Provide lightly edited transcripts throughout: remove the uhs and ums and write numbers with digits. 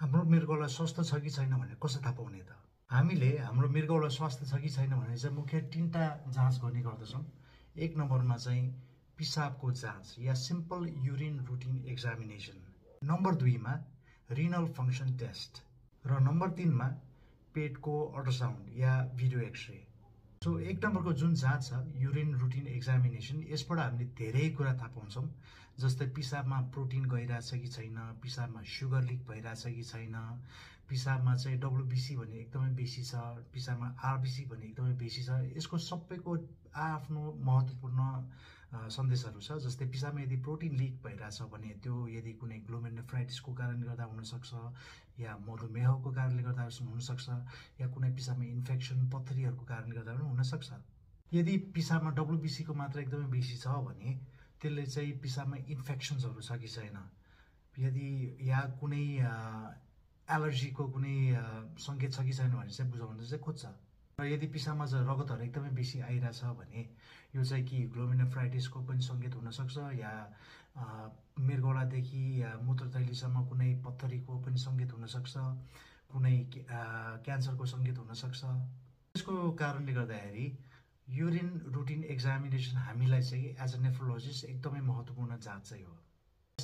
हाम्रो मृगौला स्वस्थ छ कि छैन भनेर कसरी थाहा पाउने त? हामीले हाम्रो मृगौला स्वस्थ छ कि छैन भने चाहिँ मुख्य तीनटा जाँच गर्ने गर्दछौँ। एक नम्बरमा चाहिँ पिसाबको जाँच या simple urine routine examination, number दुईमा रिनल फंक्शन टेस्ट र नम्बर तीनमा पेटको अल्ट्रासाउन्ड या भिडियो एक्सरे। सो एक नम्बरको जुन जाँच छ यूरिन रुटिन एक्जामिनेसन, यसबाट हामीले धेरै कुरा थाहा पाउँछौँ, जस्तै पिसाबमा प्रोटिन गइरहेछ कि छैन, पिसाबमा सुगर लिक भइरहेछ कि छैन, पिसाबमा चाहिँ डब्लुबीसी भने एकदमै बेसी छ, पिसाबमा आरबीसी भने एकदमै बेसी छ। यसको सबैको आफ्नो महत्त्वपूर्ण सन्देशहरू छ, जस्तै पिसाबमा यदि प्रोटिन लिक भइरहेछ भने त्यो यदि कुनै ग्लोमेरुलोनेफ्राइटिसको कारणले गर्दा हुनसक्छ या मधुमेहको कारणले गर्दा हुनसक्छ या कुनै पिसाबमा इन्फेक्सन पथरीहरूको कारणले गर्दा पनि हुनसक्छ। यदि पिसाबमा डब्लुबीसीको मात्रा एकदमै बेसी छ भने त्यसले चाहिँ पिसाबमा इन्फेक्सन्सहरू छ कि छैन, यदि या कुनै एलर्जीको कुनै सङ्केत छ कि छैन भने चाहिँ बुझाउन चाहिँ खोज्छ। र यदि पिसाबमा चाहिँ रगतहरू एकदमै बेसी आइरहेछ भने यो चाहिँ कि ग्लोमेरुलोनेफ्राइटिसको पनि सङ्केत हुनसक्छ या मृगौलादेखि या मूत्रथलीसम्म कुनै पत्थरीको पनि सङ्केत हुनसक्छ, कुनै क्यान्सरको सङ्केत हुनसक्छ। यसको कारणले गर्दाखेरि यूरिन रुटिन एक्जामिनेसन हामीलाई चाहिँ एज अ नेफ्रोलोजिस्ट एकदमै महत्त्वपूर्ण जाँच चाहिँ हो।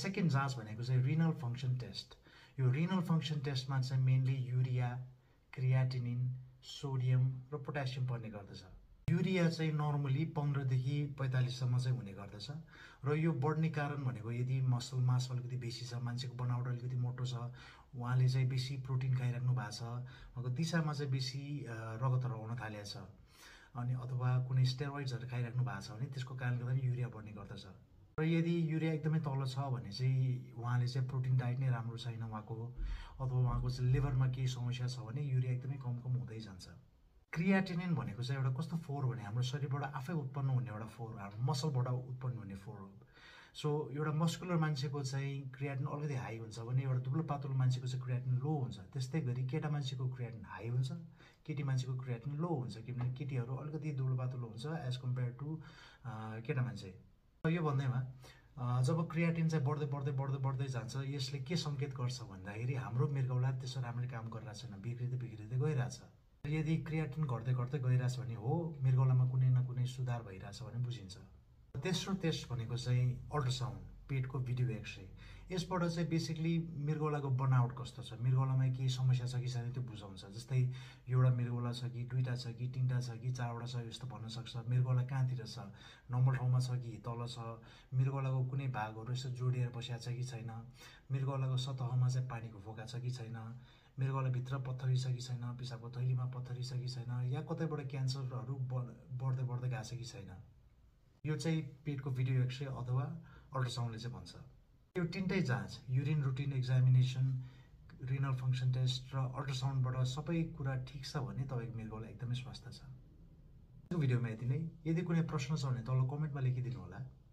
सेकेन्ड जाँच भनेको चाहिँ रिनल फंक्शन टेस्ट। यो रिनल फंक्शन टेस्टमा चाहिँ मेनली यूरिया, क्रियाटिनिन, सोडियम र पोटासियम पर्ने गर्दछ। यूरिया चाहिँ नर्मली 15 देखि 45 सम्म चाहिँ हुने गर्दछ र यो बढ्ने कारण भनेको यदि मसल मास अलिकति बेसी छ, मान्छेको बनावट अलिकति मोटो छ, उहाँले चाहिँ बेसी प्रोटिन खाइराख्नु भएको छ, उहाँको दिशामा चाहिँ बेसी रगतहरू आउन थालेको छ अनि अथवा कुनै स्टेरोइड्सहरू खाइराख्नु भएको छ भने त्यसको कारणले गर्दा पनि यूरिया बढ्ने गर्दछ। र यदि यूरिया एकदमै तल छ भने चाहिँ उहाँले चाहिँ प्रोटिन डाइट नै राम्रो छैन उहाँको, अथवा उहाँको चाहिँ लिभरमा केही समस्या छ भने यूरिया एकदमै कम हुँदै जान्छ। क्रियाटिनिन भनेको चाहिँ एउटा कस्तो फोहोर भने हाम्रो शरीरबाट आफै उत्पन्न हुने एउटा फोहोर, हाम्रो मसलबाट उत्पन्न हुने फोहोर हो। सो एउटा मस्कुलर मान्छेको चाहिँ क्रियाटिन अलिकति हाई हुन्छ भने एउटा दुब्लो पातलो मान्छेको चाहिँ क्रियाटिन लो हुन्छ, त्यस्तै गरी केटा मान्छेको क्रियाटिन हाई हुन्छ, केटी मान्छेको क्रियाटिन लो हुन्छ, किनभने केटीहरू अलिकति दुब्लो पातलो हुन्छ एज कम्पेयर टु केटा मान्छे। र यो भन्दैमा जब क्रियाटिन चाहिँ बढ्दै बढ्दै बढ्दै बढ्दै जान्छ यसले के सङ्केत गर्छ भन्दाखेरि हाम्रो मृगौला त्यसो राम्ररी काम गरिरहेको छैन, बिग्रिँदै बिग्रिँदै गइरहेछ। यदि क्रियाटिन घट्दै घट्दै गइरहेछ भने हो मृगौलामा कुनै न कुनै सुधार भइरहेछ भने बुझिन्छ। तेस्रो टेस्ट भनेको चाहिँ अल्ट्रासाउन्ड, पेटको भिडियो एक्सरे। यसबाट चाहिँ बेसिकली मृगौलाको बनावट कस्तो छ, मृगौलामा केही समस्या छ कि छैन त्यो बुझाउँछ, जस्तै एउटा मृगौला छ कि दुईवटा छ कि तिनवटा छ कि चारवटा छ यस्तो भन्न सक्छ, मृगौला कहाँतिर छ, नम्बर ठाउँमा छ कि तल छ, मृगौलाको कुनै भागहरू यसो जोडिएर बसेको छ कि छैन, मृगौलाको सतहमा चाहिँ पानीको फोका छ कि छैन, मृगौलाभित्र पत्थरी छ कि छैन, पिसाबको थैलीमा पत्थरी छ कि छैन, या कतैबाट क्यान्सरहरू बढ्दै बढ्दै गएको छ कि छैन। यो चाहिँ पेटको भिडियो एक्सरे अथवा अल्ट्रासाउन्डले चाहिँ भन्छ। यो तिनटै जाँच urine routine examination, renal function test र अल्ट्रासाउन्डबाट सबै कुरा ठिक छ भने तपाईँको मृगौला एकदमै स्वस्थ छ। यो भिडियोमा यति नै। यदि कुनै प्रश्न छ भने तल कमेन्टमा लेखिदिनु होला।